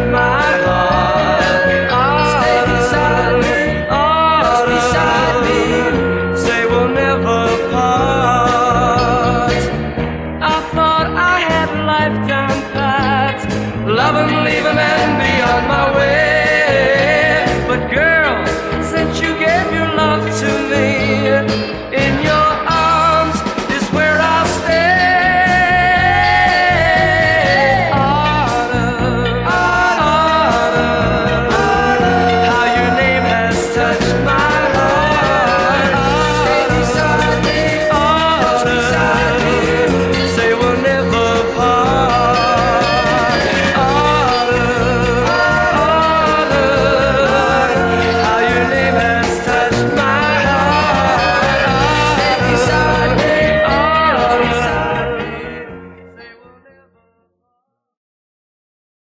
my